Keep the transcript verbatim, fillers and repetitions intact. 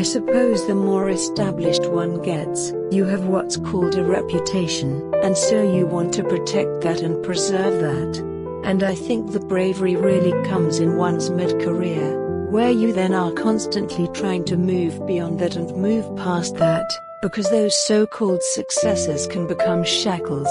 I suppose the more established one gets, you have what's called a reputation, and so you want to protect that and preserve that. And I think the bravery really comes in one's mid-career, where you then are constantly trying to move beyond that and move past that, because those so-called successes can become shackles.